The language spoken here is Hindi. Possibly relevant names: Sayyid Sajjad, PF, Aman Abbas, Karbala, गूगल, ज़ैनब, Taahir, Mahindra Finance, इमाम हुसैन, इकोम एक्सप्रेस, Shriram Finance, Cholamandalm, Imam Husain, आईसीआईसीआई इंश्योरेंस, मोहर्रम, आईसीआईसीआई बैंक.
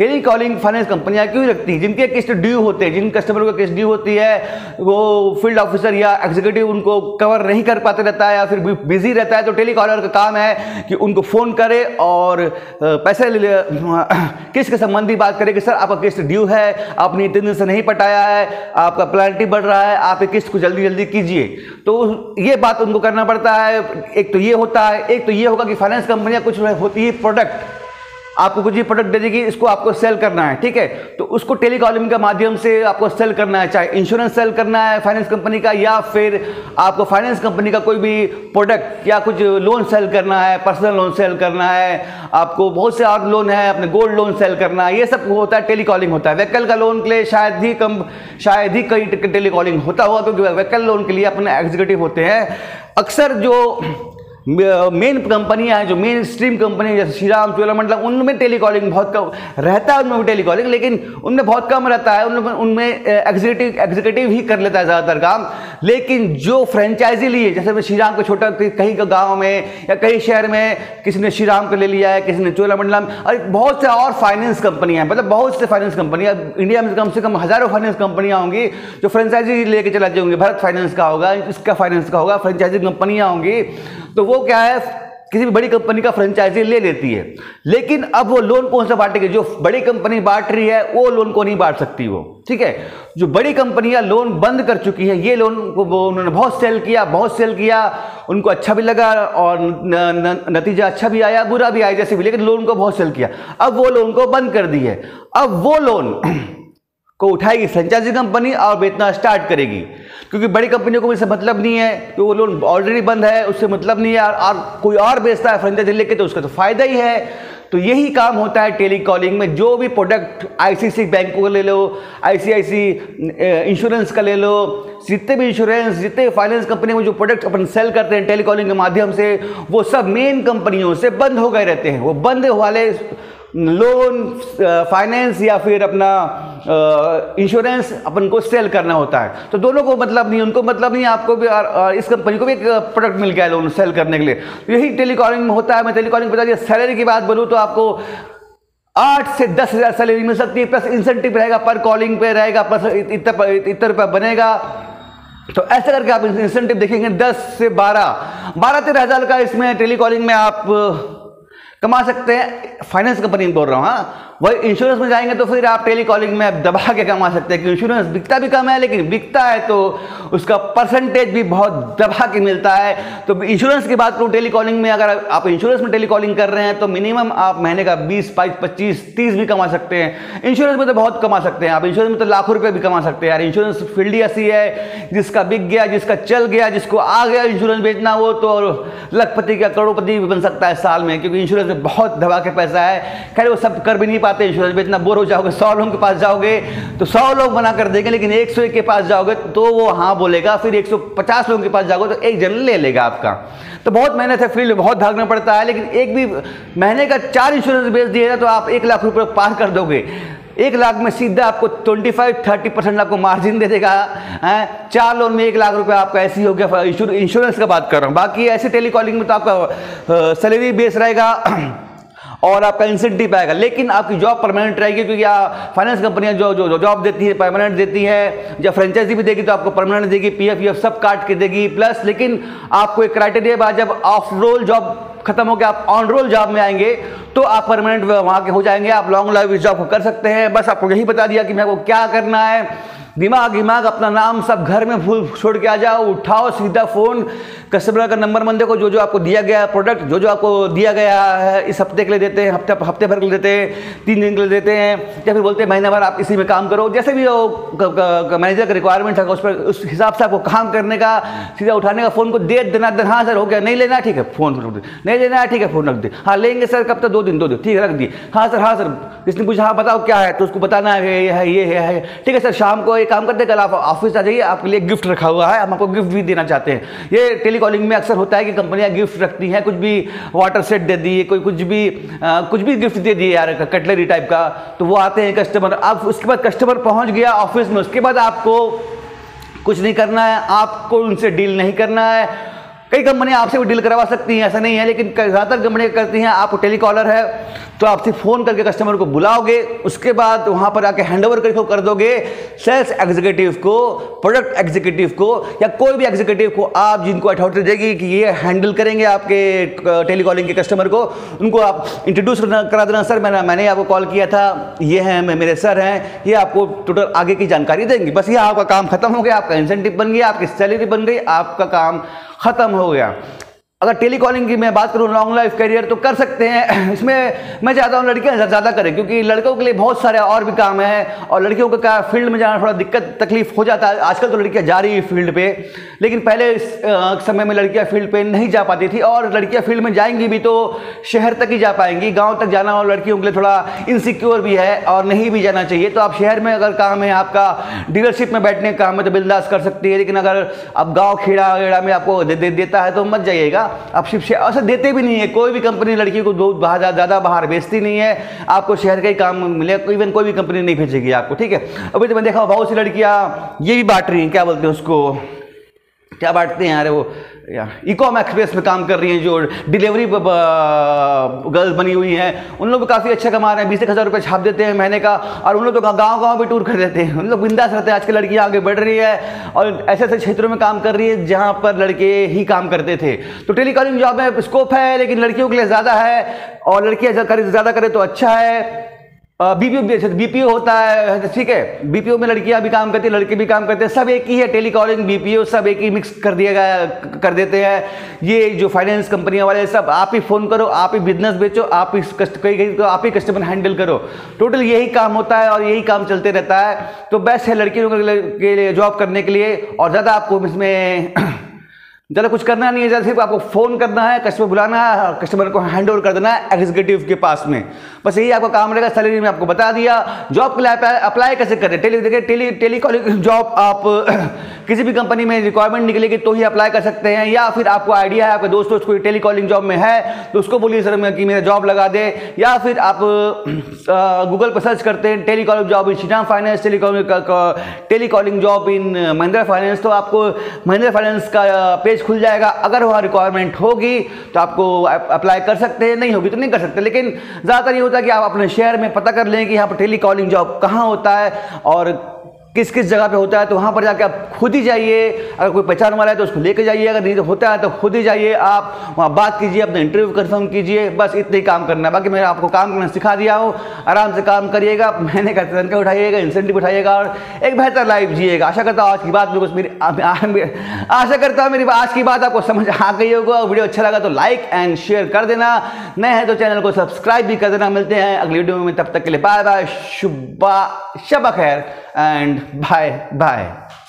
टेली कॉलिंग फाइनेंस कंपनियां क्यों रखती हैं? जिनके किस्त ड्यू होते हैं, जिन कस्टमर को किस्त ड्यू होती है, वो फील्ड ऑफिसर या एग्जीक्यूटिव उनको कवर नहीं कर पाते रहता है या फिर बिजी रहता है, तो टेली कॉलर का काम है कि उनको फ़ोन करे और पैसे किस्त के संबंधी बात करे कि सर आपका किस्त ड्यू है, आपने इतने दिन से नहीं पटाया है, आपका पेनल्टी बढ़ रहा है, आप किस्त को जल्दी जल्दी कीजिए। तो ये बात उनको करना पड़ता है। एक तो ये होता है, एक तो ये होगा कि फाइनेंस कंपनियाँ कुछ होती है प्रोडक्ट, आपको कुछ भी प्रोडक्ट दे देगी, इसको आपको सेल करना है, ठीक है, तो उसको टेलीकॉलिंग के माध्यम से आपको सेल करना है, चाहे इंश्योरेंस सेल करना है फाइनेंस कंपनी का, या फिर आपको फाइनेंस कंपनी का कोई भी प्रोडक्ट या कुछ लोन सेल करना है, पर्सनल लोन सेल करना है, आपको बहुत से और लोन है, अपने गोल्ड लोन सेल करना है, ये सब होता है टेलीकॉलिंग होता है। व्हीकल का लोन के लिए शायद ही कई टेलीकॉलिंग होता होगा, क्योंकि व्हीकल लोन के लिए अपने एग्जीक्यूटिव होते हैं। अक्सर जो मेन कंपनियां हैं, जो मेन स्ट्रीम कंपनी जैसे श्रीराम, चोलामंडलम, उनमें टेलीकॉलिंग बहुत कम रहता है, उनमें टेलीकॉलिंग लेकिन उनमें बहुत कम रहता है, उनमें एग्जीक्यूटिव ही कर लेता है ज़्यादातर काम। लेकिन जो फ्रेंचाइजी लिए, जैसे मैं श्रीराम को छोटा कहीं का गांव में या कहीं शहर में किसी ने श्रीराम को ले लिया है, किसी ने चोलामंडलम, और बहुत से और फाइनेंस कंपनियाँ हैं, मतलब बहुत से फाइनेंस कंपनियाँ इंडिया में कम से कम हज़ारों फाइनेंस कंपनियाँ होंगी जो फ्रेंचाइजी लेके चला जाएंगी। भारत फाइनेंस का होगा, इसका फाइनेंस का होगा, फ्रेंचाइजी कंपनियाँ होंगी, तो वो क्या है, किसी भी बड़ी कंपनी का फ्रेंचाइजी ले लेती है। लेकिन अब वो लोन कौन सा बांटेगी? जो बड़ी कंपनी बांट रही है वो लोन को नहीं बांट सकती वो, ठीक है। जो बड़ी कंपनियां लोन बंद कर चुकी हैं, ये लोन को उन्होंने बहुत सेल किया, उनको अच्छा भी लगा और नतीजा अच्छा भी आया, बुरा भी आया, जैसे भी, लेकिन लोन को बहुत सेल किया। अब वो लोन को बंद कर दी है, अब वो लोन को उठाएगी फ्रेंचाइजी कंपनी और बेचना स्टार्ट करेगी, क्योंकि बड़ी कंपनियों को इससे मतलब नहीं है, क्योंकि वो लोन ऑलरेडी बंद है, उससे मतलब नहीं है, और कोई और बेचता है फ्रेंचाइजी लेके तो उसका तो फ़ायदा ही है। तो यही काम होता है टेलीकॉलिंग में। जो भी प्रोडक्ट, आईसीआईसीआई बैंक को ले लो, आईसीआईसीआई इंश्योरेंस का ले लो, जितने भी इंश्योरेंस, जितने भी फाइनेंस कंपनी में जो प्रोडक्ट अपन सेल करते हैं टेलीकॉलिंग के माध्यम से, वो सब मेन कंपनियों से बंद हो गए रहते हैं। वो बंद वाले लोन, फाइनेंस या फिर अपना इंश्योरेंस अपन को सेल करना होता है, तो दोनों को मतलब नहीं, उनको मतलब नहीं, आपको भी और इस कंपनी को भी एक प्रोडक्ट मिल गया है लोन सेल करने के लिए। यही टेलीकॉलिंग में होता है। मैं टेलीकॉलिंग बता दिया। सैलरी की बात बोलूँ तो आपको 8 से 10 हज़ार सैलरी मिल सकती है, प्लस इंसेंटिव रहेगा, पर कॉलिंग पे रहेगा, प्लस इतना रुपया बनेगा, तो ऐसा करके आप इंसेंटिव देखेंगे 10 से 12, 12-13 हज़ार का इसमें टेलीकॉलिंग में आप कमा सकते हैं। फाइनेंस कंपनी में बोल रहा हूँ, हाँ, वही इंश्योरेंस में जाएंगे तो फिर आप टेलीकॉलिंग में आप दबा के कमा सकते हैं, कि इंश्योरेंस बिकता भी कम है, लेकिन बिकता है तो उसका परसेंटेज भी बहुत दबा के मिलता है। तो इंश्योरेंस की बात करूँ, टेलीकॉलिंग में अगर आप इंश्योरेंस में टेलीकॉलिंग कर रहे हैं तो मिनिमम आप महीने का 20, 25, 25, 30 भी कमा सकते हैं। इंश्योरेंस में तो बहुत कमा सकते हैं आप, इंश्योरेंस में तो लाखों रुपये भी कमा सकते हैं यार। इंश्योरेंस फील्ड ही ऐसी है, जिसका बिक गया, जिसका चल गया, जिसको आ गया इंश्योरेंस बेचना, वो तो लखपति या करोड़पति भी बन सकता है साल में, क्योंकि इंश्योरेंस बहुत दबा के पैसा है। खैर वो सब कर भी नहीं पाते इंश्योरेंस में, इतना बोर हो जाओगे, 100 लोगों के पास जाओगे तो 100 लोग मना कर देंगे, लेकिन 101 के पास जाओगे तो वो हाँ बोलेगा, फिर 150 लोगों के पास जाओगे तो एक जन ले लेगा आपका। तो बहुत मेहनत है, फील्ड में बहुत भागना पड़ता है, लेकिन एक भी महीने का 4 इंश्योरेंस बेच दिए तो आप 1 लाख रुपये पार कर दोगे। 1 लाख में सीधा आपको 25-30% आपको मार्जिन दे देगा, हैं, 4 लोन में 1 लाख रुपए आपका ऐसे ही हो गया। इंश्योरेंस का बात कर रहा हूँ, बाकी ऐसे टेलीकॉलिंग में तो आपका सैलरी बेस रहेगा और आपका इंसेंटिव आएगा, लेकिन आपकी जॉब परमानेंट रहेगी, क्योंकि फाइनेंस कंपनियां जो जॉब देती है परमानेंट देती है, जब फ्रेंचाइजी भी देगी तो आपको परमानेंट देगी, PF सब काट के देगी, प्लस लेकिन आपको एक क्राइटेरिया बाद जब ऑफ रोल जॉब खत्म हो गया आप ऑन रोल जॉब में आएंगे तो आप परमानेंट वहाँ के हो जाएंगे, आप लॉन्ग लाइफ इस जॉब को कर सकते हैं। बस आपको यही बता दिया कि मेरे को क्या करना है। दिमाग अपना नाम सब घर में फूल छोड़ के आ जाओ, उठाओ सीधा फ़ोन, कस्टमर का नंबर मन देखो, जो जो आपको दिया गया है प्रोडक्ट, जो जो आपको दिया गया है, इस हफ्ते के लिए देते हैं, हफ्ते भर के लिए देते हैं, 3 दिन के लिए देते हैं, या फिर बोलते हैं महीना भर आप इसी में काम करो, जैसे भी मैनेजर का रिक्वायरमेंट है उस पर, उस हिसाब से आपको काम करने का, सीधा उठाने का, फ़ोन को दे देना, हाँ सर हो गया, नहीं लेना ठीक है फ़ोन रख दे, नहीं लेना ठीक है फ़ोन रख दे, हाँ लेंगे सर कब तक, 2 दिन ठीक है रख दिए, हाँ सर किसने पूछा हाँ बताओ क्या है तो उसको बताना है ये है, ठीक है सर शाम को काम करते हैं, कल आप ऑफिस आ जाइए, आपके लिए गिफ्ट रखा हुआ है, हम आपको गिफ्ट भी देना चाहते हैं। ये टेलीकॉलिंग में अक्सर होता है कि कंपनियां गिफ्ट रखती हैं, कुछ भी वाटर सेट दे दिए, कोई कुछ भी गिफ्ट दे दिए यार, कटलरी टाइप का, तो वो आते हैं कस्टमर। अब उसके बाद कस्टमर पहुंच गया ऑफिस में, उसके बाद आपको कुछ नहीं करना है, आपको उनसे डील नहीं करना है। कई कंपनियां आपसे भी डील करवा सकती हैं, ऐसा नहीं है, लेकिन ज़्यादातर कंपनियाँ करती हैं। आपको टेलीकॉलर है तो आपसे फ़ोन करके कस्टमर को बुलाओगे, उसके बाद वहाँ पर आके हैंड ओवर करके कर दोगे सेल्स एग्जीक्यूटिव को, प्रोडक्ट एग्जीक्यूटिव को या कोई भी एग्जीक्यूटिव को आप जिनको अथॉरिटी देगी कि ये हैंडल करेंगे आपके टेलीकॉलिंग के कस्टमर को, उनको आप इंट्रोड्यूस करा देना। सर मैंने आपको कॉल किया था, ये हैं मेरे सर हैं, ये आपको टोटल आगे की जानकारी देंगे। बस ये आपका काम खत्म हो गया, आपका इंसेंटिव बन गया, आपकी सैलरी बन गई, आपका काम खत्म हो गया। अगर टेलीकॉलिंग की मैं बात करूँ लॉन्ग लाइफ करियर तो कर सकते हैं, इसमें मैं चाहता हूँ लड़कियाँ ज़्यादा करें क्योंकि लड़कों के लिए बहुत सारे और भी काम है और लड़कियों का फील्ड में जाना थोड़ा दिक्कत तकलीफ हो जाता है। आजकल तो लड़कियाँ जा रही है फील्ड पे, लेकिन पहले इस समय में लड़कियाँ फील्ड पे नहीं जा पाती थी और लड़कियाँ फील्ड में जाएंगी भी तो शहर तक ही जा पाएंगी, गाँव तक जाना और लड़कियों के लिए थोड़ा इनसिक्योर भी है और नहीं भी जाना चाहिए। तो आप शहर में अगर काम है आपका डीलरशिप में बैठने का काम है तो बिंदास कर सकती है, लेकिन अगर आप गाँव खेड़ा वेड़ा में आपको देता है तो मत जाइएगा। आप शिफ्ट ऐसा देते भी नहीं है, कोई भी कंपनी लड़की को दूध ज़्यादा बाहर बेचती नहीं है, आपको शहर का ही काम मिलेगा, इवन कोई भी कंपनी नहीं भेजेगी आपको, ठीक है। अभी तो मैंने देखा बहुत सी लड़कियाँ ये भी बांट रही हैं, क्या बोलते हैं उसको, क्या बांटते हैं यार वो इकोम एक्सप्रेस में काम कर रही हैं जो डिलीवरी गर्ल्स बनी हुई हैं, उन लोग भी काफ़ी अच्छा कमा रहे हैं, 20,000 रुपये छाप देते हैं महीने का और उन लोग तो गांव-गांव भी टूर कर देते हैं, उन लोग बिंदास रहते हैं। आजकल लड़कियां आगे बढ़ रही है और ऐसे ऐसे क्षेत्रों में काम कर रही है जहाँ पर लड़के ही काम करते थे। तो टेलीकॉलिंग जॉब में स्कोप है लेकिन लड़कियों के लिए ज़्यादा है और लड़कियाँ ज़्यादा करें तो अच्छा है। बीपीओ होता है, ठीक है, बीपीओ में लड़कियां भी काम करती हैं लड़के भी काम करते हैं, सब एक ही है, टेलीकॉलिंग बीपीओ सब एक ही मिक्स कर दिया गया कर देते हैं। ये जो फाइनेंस कंपनियां वाले सब आप ही फ़ोन करो, आप ही बिजनेस बेचो, आप ही आप ही कस्टमर हैंडल करो, टोटल यही काम होता है और यही काम चलते रहता है। तो बेस्ट है लड़कियों के लिए जॉब करने के लिए और ज़्यादा आपको इसमें ज़्यादा कुछ करना नहीं है, ज़्यादा सिर्फ आपको फ़ोन करना है, कस्टमर बुलाना है और कस्टमर को हैंड ओवर कर देना है एग्जीक्यूटिव के पास में, बस यही आपका काम रहेगा। सैलरी में आपको बता दिया। जॉब के लिए अप्लाई कैसे करें, टेलीकॉलिंग जॉब आप किसी भी कंपनी में रिक्वायरमेंट निकलेगी तो ही अप्लाई कर सकते हैं, या फिर आपको आइडिया है आपके दोस्तों कोई टेलीकॉलिंग जॉब में है तो उसको बोलिए सर मैं कि मेरा जॉब लगा दे, या फिर आप गूगल पर सर्च करते हैं telecalling job in Shriram finance, telecalling job in Mahindra finance, तो आपको महिंद्रा फाइनेंस का पेज खुल जाएगा। अगर वहाँ रिक्वायरमेंट होगी तो आपको अप्लाई कर सकते हैं, नहीं होगी तो नहीं कर सकते, लेकिन ज़्यादातर ये होता है कि आप अपने शहर में पता कर लें कि यहाँ पर टेलीकॉलिंग जॉब कहाँ होता है और किस किस जगह पे होता है, तो वहाँ पर जाके आप खुद ही जाइए, अगर कोई पहचान वाला है तो उसको लेके जाइए, अगर नहीं होता है तो खुद ही जाइए, आप वहाँ बात कीजिए, अपना इंटरव्यू कंफर्म कीजिए, बस इतना ही काम करना है। बाकी मैं आपको काम करना सिखा दिया हूँ, आराम से काम करिएगा, महीने का तनख्वाह उठाइएगा, इंसेंटिव उठाइएगा और एक बेहतर लाइफ जिएगा। आशा करता हूँ आज की बात आपको समझ आ गई होगा। वीडियो अच्छा लगा तो लाइक एंड शेयर कर देना, नए हैं तो चैनल को सब्सक्राइब भी कर देना। मिलते हैं अगली वीडियो में, तब तक के लिए बाय बाय, शुभ शब खैर एंड बाय बाय।